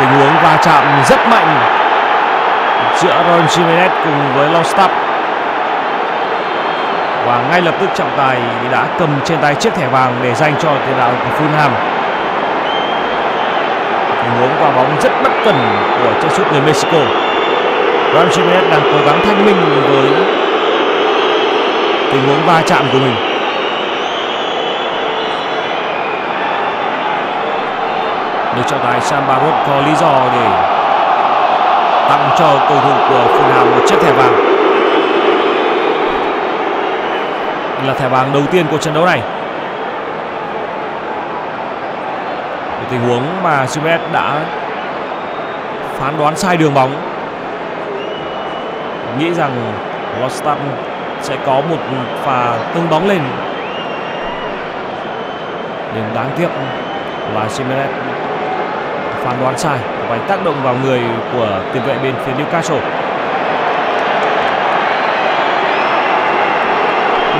tình huống va chạm rất mạnh giữa Raul Jimenez cùng với Lostop. Và ngay lập tức trọng tài đã cầm trên tay chiếc thẻ vàng để dành cho tiền đạo của Fulham. Tình huống quả bóng rất bất cẩn của chân sút người Mexico. Raul Jimenez đang cố gắng thanh minh với tình huống va chạm của mình. Được trọng tài Sam Barros có lý do để tặng cho cầu thủ của Fulham một chiếc thẻ vàng. Là thẻ vàng đầu tiên của trận đấu này. Một tình huống mà Jimenez đã phán đoán sai đường bóng, nghĩ rằng Lostop sẽ có một pha tung bóng lên, nhưng đáng tiếc là Jimenez phán đoán sai và tác động vào người của tiền vệ bên phía Newcastle.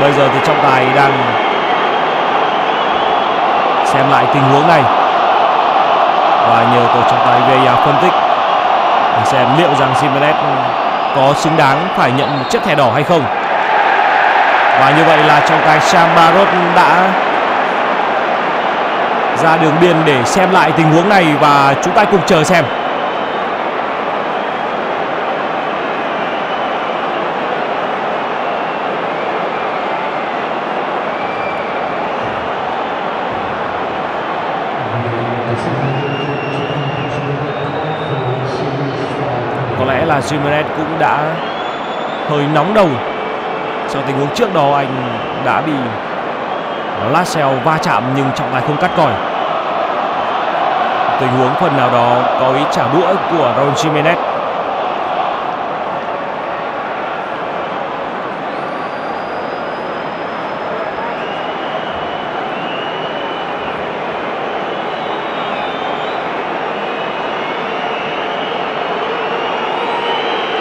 Bây giờ thì trọng tài đang xem lại tình huống này và nhờ tổ trọng tài VAR phân tích để xem liệu rằng Jimenez có xứng đáng phải nhận một chiếc thẻ đỏ hay không. Và như vậy là trọng tài Sam Barros đã ra đường biên để xem lại tình huống này và chúng ta cùng chờ xem. Jimenez cũng đã hơi nóng đầu sau tình huống trước đó, anh đã bị Lascelle va chạm nhưng trọng tài không cắt còi. Tình huống phần nào đó có ý trả đũa của Raul Jimenez.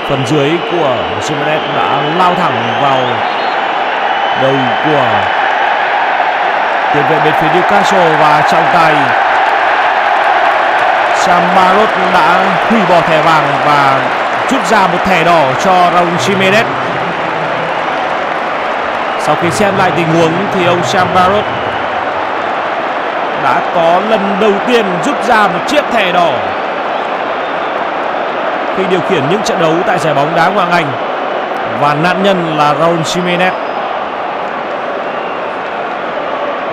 Phần dưới của Jimenez đã lao thẳng vào đầu của tiền vệ bên phía Ducacho và trọng tài Sam Barros đã hủy bỏ thẻ vàng và trút ra một thẻ đỏ cho Raul Jimenez. Sau khi xem lại tình huống thì ông Sam Barros đã có lần đầu tiên rút ra một chiếc thẻ đỏ khi điều khiển những trận đấu tại giải bóng đá ngoại hạng Anh, và nạn nhân là Raul Jimenez.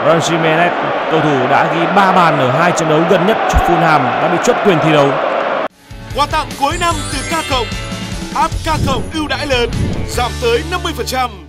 Raul Jimenez, cầu thủ đã ghi 3 bàn ở 2 trận đấu gần nhất cho Fulham, đã bị truất quyền thi đấu. Quà tặng cuối năm từ K+, app K+ ưu đãi lớn, giảm tới 50%.